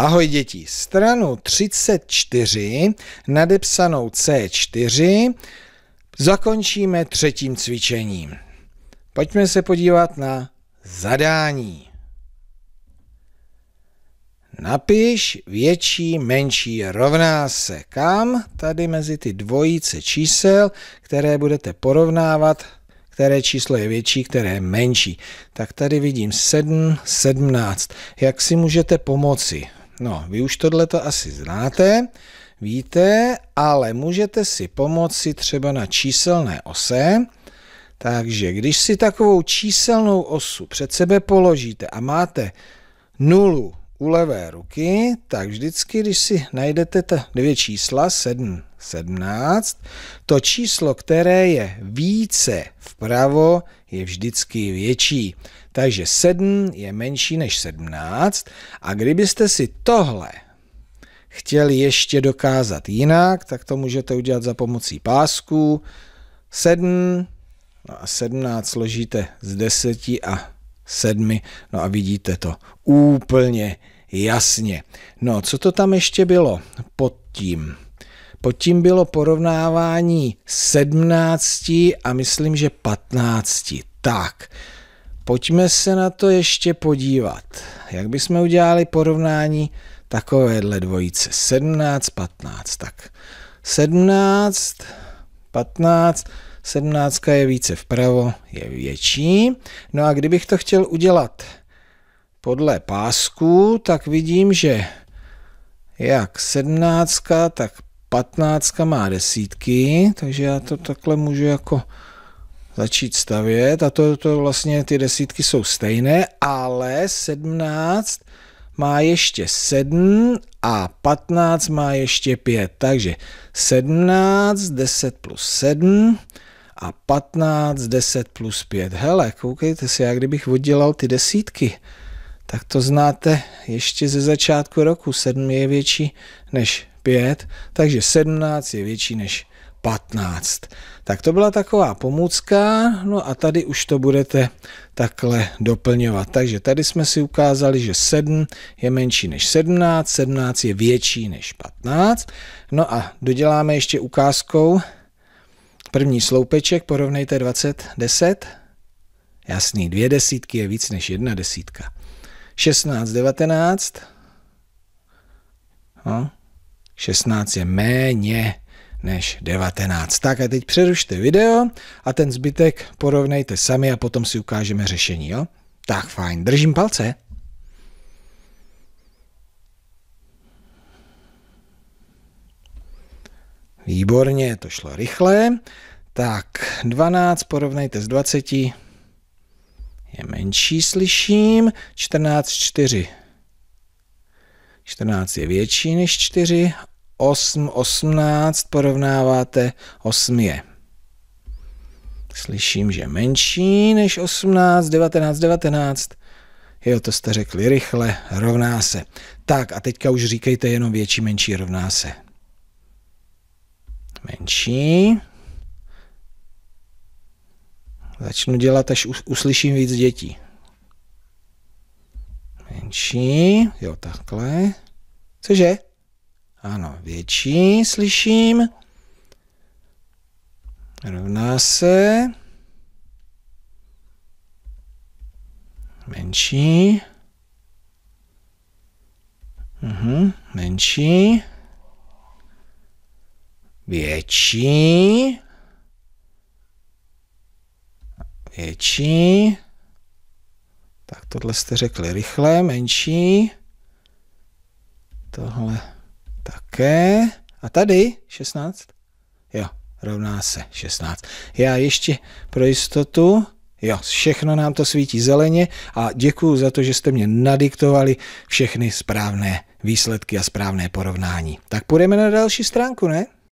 Ahoj děti, stranu 34, nadepsanou C4, zakončíme třetím cvičením. Pojďme se podívat na zadání. Napiš větší, menší rovná se kam? Tady mezi ty dvojice čísel, které budete porovnávat, které číslo je větší, které je menší. Tak tady vidím 7, 17. Jak si můžete pomoci? No, vy už tohleto asi znáte, víte, ale můžete si pomoci třeba na číselné ose. Takže když si takovou číselnou osu před sebe položíte a máte 0 u levé ruky, tak vždycky, když si najdete ta dvě čísla, 7, 17, to číslo, které je více vpravo, je vždycky větší. Takže 7 je menší než 17 a kdybyste si tohle chtěli ještě dokázat jinak, tak to můžete udělat za pomocí pásků. 7, no a 17 složíte z 10 a 7, no a vidíte to úplně jasně. No, co to tam ještě bylo pod tím? Pod tím bylo porovnávání 17 a myslím, že 15. Tak, pojďme se na to ještě podívat. Jak bychom udělali porovnání takovéhle dvojice? 17, 15, tak. 17, 15, 17 je více vpravo, je větší. No a kdybych to chtěl udělat podle pásku, tak vidím, že jak 17, tak 15 má desítky, takže já to takhle můžu jako začít stavět a to vlastně ty desítky jsou stejné, ale 17 má ještě 7 a 15 má ještě 5, takže 17, 10 plus 7 a 15, 10 plus 5. Hele, koukejte si, já kdybych oddělal ty desítky, tak to znáte ještě ze začátku roku, 7 je větší než 5, takže 17 je větší než 15. Tak to byla taková pomůcka, no a tady už to budete takhle doplňovat. Takže tady jsme si ukázali, že 7 je menší než 17, 17 je větší než 15. No a doděláme ještě ukázkou první sloupeček, porovnejte 20, 10. Jasný, 2 desítky je víc než 1 desítka. 16, 19. No, 16 je méně než 19. Tak a teď přerušte video a ten zbytek porovnejte sami a potom si ukážeme řešení, jo? Tak fajn, držím palce. Výborně, to šlo rychle. Tak, 12 porovnejte s 20. Je menší, slyším. 14, 4. 14 je větší než 4. 8, 18 porovnáváte, 8 je. Slyším, že menší než 18, 19, 19. Jo, to jste řekli rychle, rovná se. Tak a teďka už říkejte jenom větší, menší, rovná se. Menší. Začnu dělat, až uslyším víc dětí. Menší, jo, takhle. Cože? Ano, větší, slyším. Rovná se. Menší. Menší. Větší. Větší. Tak tohle jste řekli rychle, menší. Tohle. Také. A tady 16? Jo, rovná se 16. Já ještě pro jistotu, jo, všechno nám to svítí zeleně a děkuju za to, že jste mě nadiktovali všechny správné výsledky a správné porovnání. Tak půjdeme na další stránku, ne?